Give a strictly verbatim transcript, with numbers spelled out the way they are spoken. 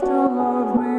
to love me.